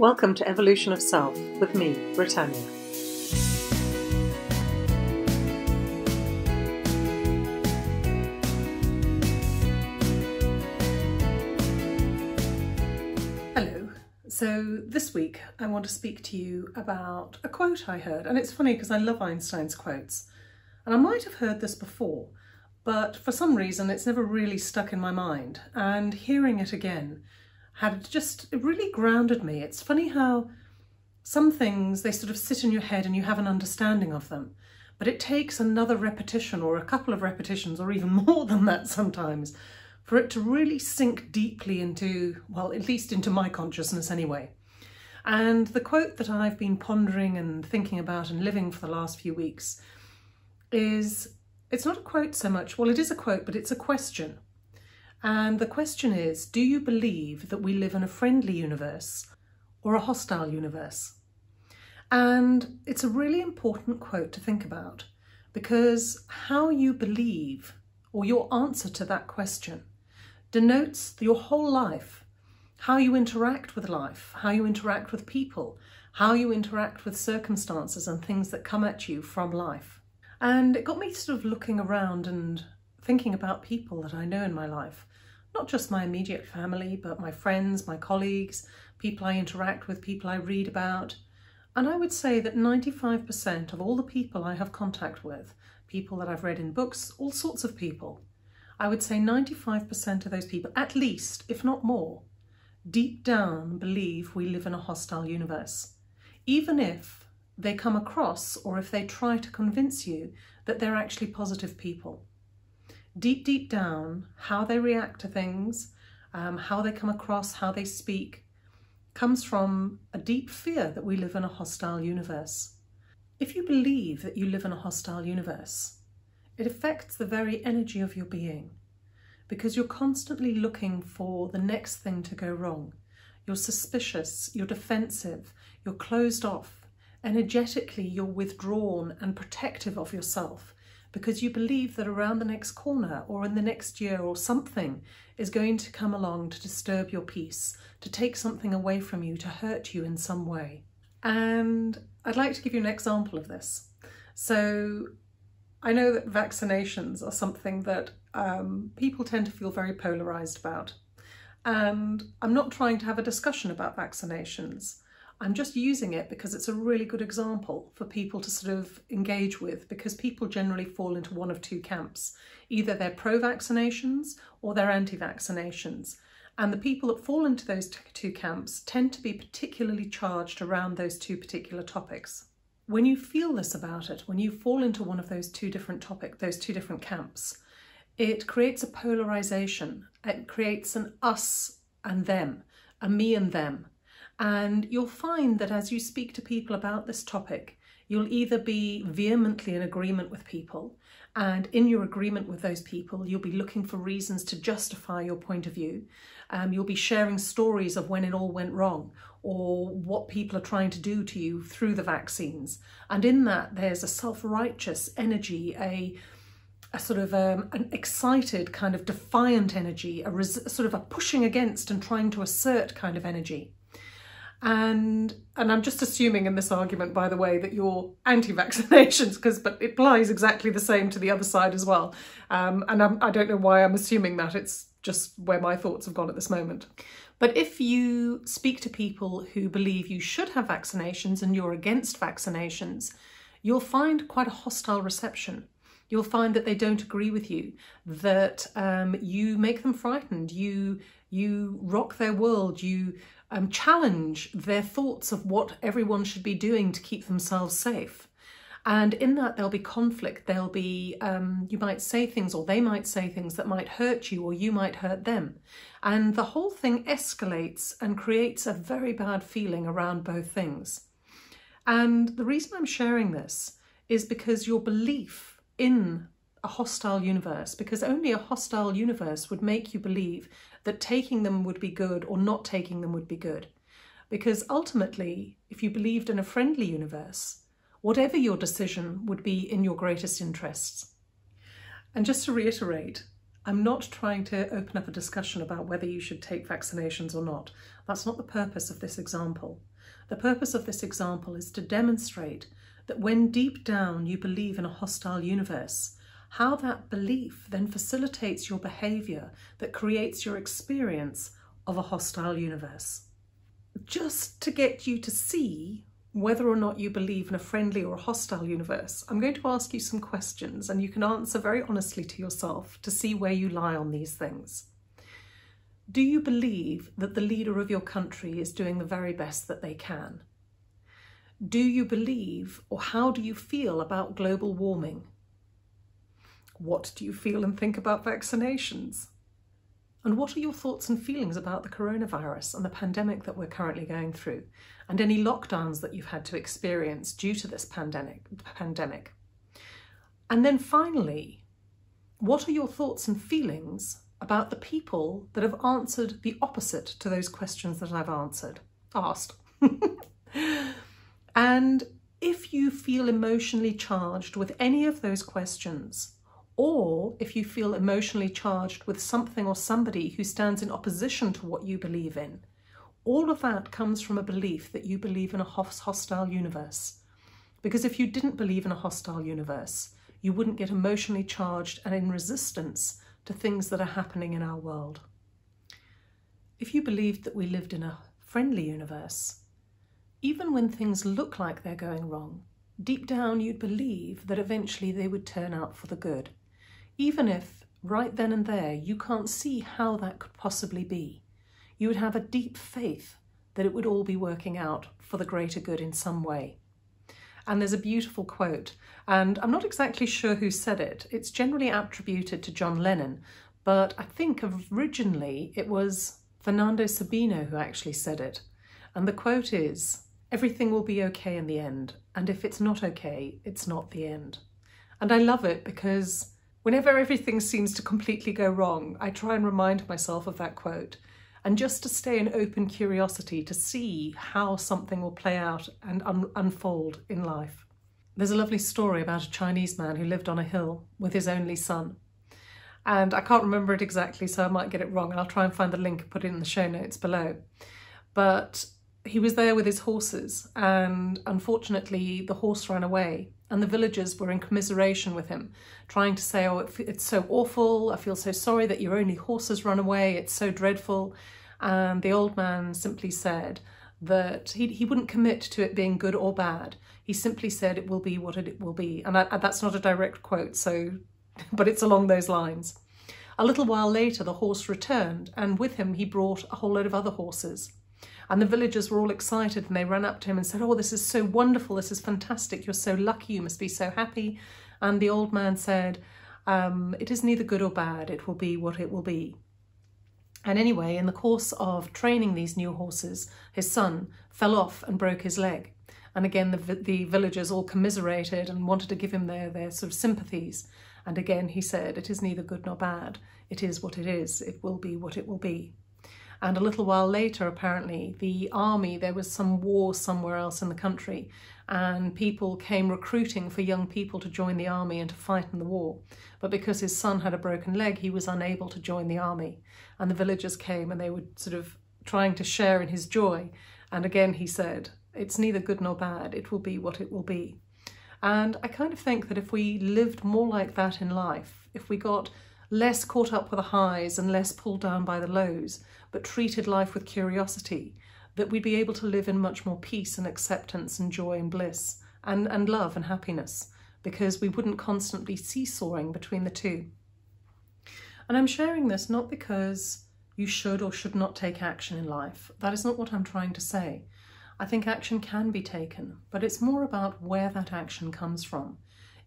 Welcome to Evolution of Self with me, Britannia. Hello. So this week I want to speak to you about a quote I heard, and it's funny because I love Einstein's quotes, and I might have heard this before, but for some reason it's never really stuck in my mind, and hearing it again it really grounded me. It's funny how some things, they sort of sit in your head and you have an understanding of them, but it takes another repetition or a couple of repetitions or even more than that sometimes for it to really sink deeply into, well, at least into my consciousness anyway. And the quote that I've been pondering and thinking about and living for the last few weeks is, it's not a quote so much, well, it is a quote, but it's a question. And the question is, do you believe that we live in a friendly universe or a hostile universe? And it's a really important quote to think about, because how you believe or your answer to that question denotes your whole life, how you interact with life, how you interact with people, how you interact with circumstances and things that come at you from life. And it got me sort of looking around and thinking about people that I know in my life, not just my immediate family, but my friends, my colleagues, people I interact with, people I read about. And I would say that 95% of all the people I have contact with, people that I've read in books, all sorts of people, I would say 95% of those people, at least, if not more, deep down believe we live in a hostile universe, even if they come across or if they try to convince you that they're actually positive people. Deep, deep down, how they react to things, how they come across, how they speak, comes from a deep fear that we live in a hostile universe. If you believe that you live in a hostile universe, it affects the very energy of your being, because you're constantly looking for the next thing to go wrong. You're suspicious, you're defensive, you're closed off. Energetically, you're withdrawn and protective of yourself, because you believe that around the next corner or in the next year or something is going to come along to disturb your peace, to take something away from you, to hurt you in some way. And I'd like to give you an example of this. So I know that vaccinations are something that people tend to feel very polarized about. And I'm not trying to have a discussion about vaccinations. I'm just using it because it's a really good example for people to sort of engage with, because people generally fall into one of two camps. Either they're pro-vaccinations or they're anti-vaccinations. And the people that fall into those two camps tend to be particularly charged around those two particular topics. When you feel this about it, when you fall into one of those two different topics, those two different camps, it creates a polarization. It creates an us and them, a me and them. And you'll find that as you speak to people about this topic, you'll either be vehemently in agreement with people, and in your agreement with those people, you'll be looking for reasons to justify your point of view. You'll be sharing stories of when it all went wrong or what people are trying to do to you through the vaccines. And in that, there's a self-righteous energy, a sort of an excited kind of defiant energy, a pushing against and trying to assert kind of energy. And I'm just assuming in this argument, by the way, that you're anti-vaccinations, but it applies exactly the same to the other side as well. I don't know why I'm assuming that, it's just where my thoughts have gone at this moment. But if you speak to people who believe you should have vaccinations and you're against vaccinations, you'll find quite a hostile reception. You'll find that they don't agree with you, that you make them frightened, you rock their world, you challenge their thoughts of what everyone should be doing to keep themselves safe. And in that there'll be conflict, there'll be, you might say things or they might say things that might hurt you or you might hurt them. And the whole thing escalates and creates a very bad feeling around both things. And the reason I'm sharing this is because your belief in a hostile universe, because only a hostile universe would make you believe that taking them would be good or not taking them would be good. Because ultimately, if you believed in a friendly universe, whatever your decision would be in your greatest interests. And just to reiterate, I'm not trying to open up a discussion about whether you should take vaccinations or not. That's not the purpose of this example. The purpose of this example is to demonstrate that when deep down you believe in a hostile universe, how that belief then facilitates your behaviour that creates your experience of a hostile universe. Just to get you to see whether or not you believe in a friendly or a hostile universe, I'm going to ask you some questions and you can answer very honestly to yourself to see where you lie on these things. Do you believe that the leader of your country is doing the very best that they can? Do you believe, or how do you feel about global warming? What do you feel and think about vaccinations? And what are your thoughts and feelings about the coronavirus and the pandemic that we're currently going through, and any lockdowns that you've had to experience due to this pandemic? And then finally, what are your thoughts and feelings about the people that have answered the opposite to those questions that I've asked? And if you feel emotionally charged with any of those questions, or if you feel emotionally charged with something or somebody who stands in opposition to what you believe in, all of that comes from a belief that you believe in a hostile universe. Because if you didn't believe in a hostile universe, you wouldn't get emotionally charged and in resistance to things that are happening in our world. If you believed that we lived in a friendly universe, even when things look like they're going wrong, deep down you'd believe that eventually they would turn out for the good. Even if, right then and there, you can't see how that could possibly be, you would have a deep faith that it would all be working out for the greater good in some way. And there's a beautiful quote, and I'm not exactly sure who said it. It's generally attributed to John Lennon, but I think originally it was Fernando Sabino who actually said it. And the quote is, "Everything will be okay in the end, and if it's not okay, it's not the end." And I love it because whenever everything seems to completely go wrong, I try and remind myself of that quote, and just to stay in open curiosity to see how something will play out and unfold in life. There's a lovely story about a Chinese man who lived on a hill with his only son. And I can't remember it exactly, so I might get it wrong, and I'll try and find the link and put it in the show notes below. But he was there with his horses, and unfortunately the horse ran away, and the villagers were in commiseration with him, trying to say, "Oh, it's so awful, I feel so sorry that your only horse has run away, it's so dreadful." And the old man simply said that he wouldn't commit to it being good or bad. He simply said it will be what it will be. And that's not a direct quote, so, but it's along those lines. A little while later the horse returned, and with him he brought a whole load of other horses. And the villagers were all excited, and they ran up to him and said, "Oh, this is so wonderful, this is fantastic, you're so lucky, you must be so happy." And the old man said, "It is neither good or bad, it will be what it will be." And anyway, in the course of training these new horses, his son fell off and broke his leg. And again, the villagers all commiserated and wanted to give him their sort of sympathies. And again, he said, "It is neither good nor bad, it is what it is, it will be what it will be." And a little while later, apparently, the army, there was some war somewhere else in the country, and people came recruiting for young people to join the army and to fight in the war. But because his son had a broken leg, he was unable to join the army. And the villagers came, and they were sort of trying to share in his joy. And again, he said, "It's neither good nor bad, it will be what it will be." And I kind of think that if we lived more like that in life, if we got less caught up with the highs and less pulled down by the lows, but treated life with curiosity, that we'd be able to live in much more peace and acceptance and joy and bliss and love and happiness, because we wouldn't constantly seesawing between the two. And I'm sharing this not because you should or should not take action in life. That is not what I'm trying to say. I think action can be taken, but it's more about where that action comes from.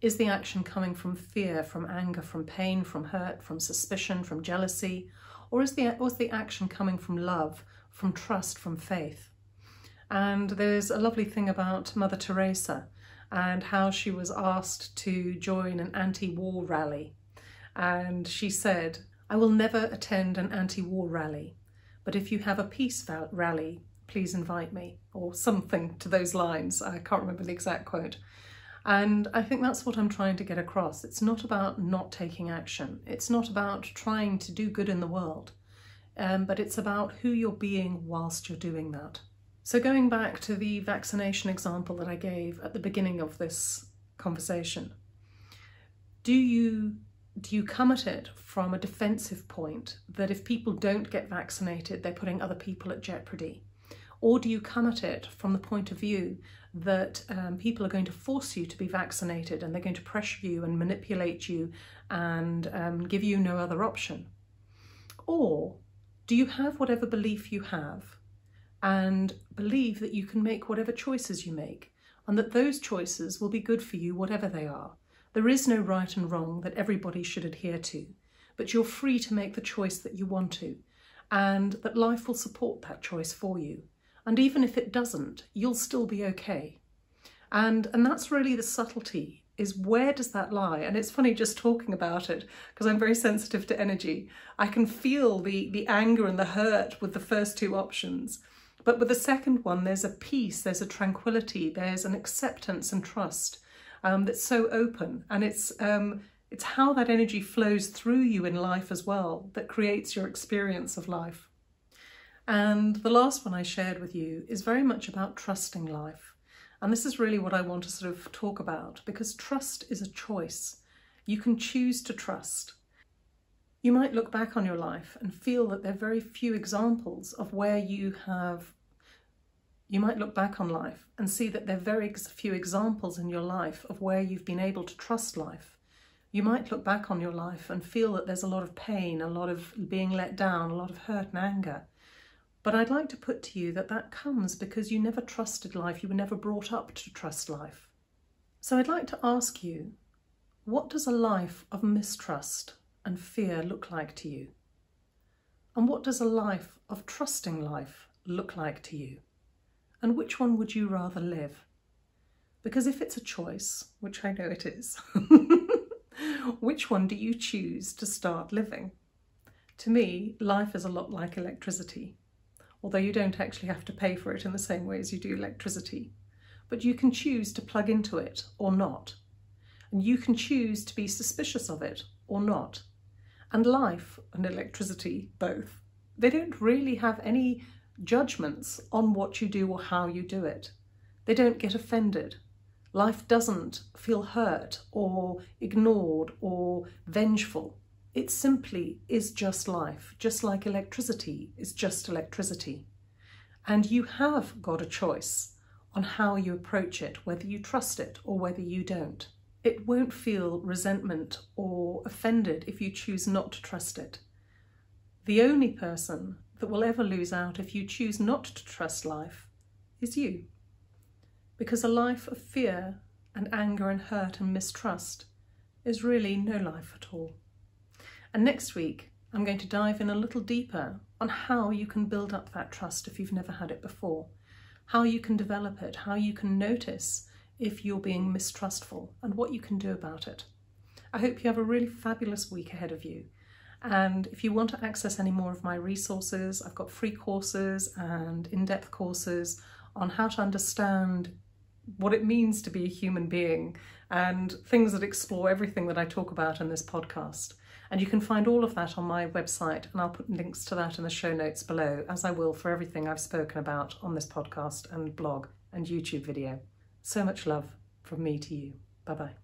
Is the action coming from fear, from anger, from pain, from hurt, from suspicion, from jealousy? Or is the action coming from love, from trust, from faith? And there's a lovely thing about Mother Teresa and how she was asked to join an anti-war rally. And she said, "I will never attend an anti-war rally, but if you have a peace rally, please invite me," or something to those lines. I can't remember the exact quote. And I think that's what I'm trying to get across. It's not about not taking action. It's not about trying to do good in the world, but it's about who you're being whilst you're doing that. So going back to the vaccination example that I gave at the beginning of this conversation, do you come at it from a defensive point that if people don't get vaccinated, they're putting other people at jeopardy? Or do you come at it from the point of view that people are going to force you to be vaccinated and they're going to pressure you and manipulate you and give you no other option? Or do you have whatever belief you have and believe that you can make whatever choices you make and that those choices will be good for you, whatever they are? There is no right and wrong that everybody should adhere to, but you're free to make the choice that you want to, and that life will support that choice for you. And even if it doesn't, you'll still be okay. And that's really the subtlety, is where does that lie? And it's funny just talking about it, because I'm very sensitive to energy. I can feel the anger and the hurt with the first two options. But with the second one, there's a peace, there's a tranquility, there's an acceptance and trust. That's so open, and it's how that energy flows through you in life as well that creates your experience of life. And the last one I shared with you is very much about trusting life, and this is really what I want to sort of talk about, because trust is a choice. You can choose to trust. You might look back on your life and feel that there are very few examples of where you have. You might look back on life and see that there are very few examples in your life of where you've been able to trust life. You might look back on your life and feel that there's a lot of pain, a lot of being let down, a lot of hurt and anger. But I'd like to put to you that that comes because you never trusted life, you were never brought up to trust life. So I'd like to ask you, what does a life of mistrust and fear look like to you? And what does a life of trusting life look like to you? And which one would you rather live? Because if it's a choice, which I know it is, which one do you choose to start living? To me, life is a lot like electricity, although you don't actually have to pay for it in the same way as you do electricity. But you can choose to plug into it or not. And you can choose to be suspicious of it or not. And life and electricity, both, they don't really have any judgments on what you do or how you do it. They don't get offended. Life doesn't feel hurt or ignored or vengeful. It simply is just life, just like electricity is just electricity. And you have got a choice on how you approach it, whether you trust it or whether you don't. It won't feel resentment or offended if you choose not to trust it. The only person that will ever lose out if you choose not to trust life is you. Because a life of fear and anger and hurt and mistrust is really no life at all. And next week I'm going to dive in a little deeper on how you can build up that trust if you've never had it before, how you can develop it, how you can notice if you're being mistrustful and what you can do about it. I hope you have a really fabulous week ahead of you. And if you want to access any more of my resources, I've got free courses and in-depth courses on how to understand what it means to be a human being and things that explore everything that I talk about in this podcast. And you can find all of that on my website, and I'll put links to that in the show notes below, as I will for everything I've spoken about on this podcast and blog and YouTube video. So much love from me to you. Bye-bye.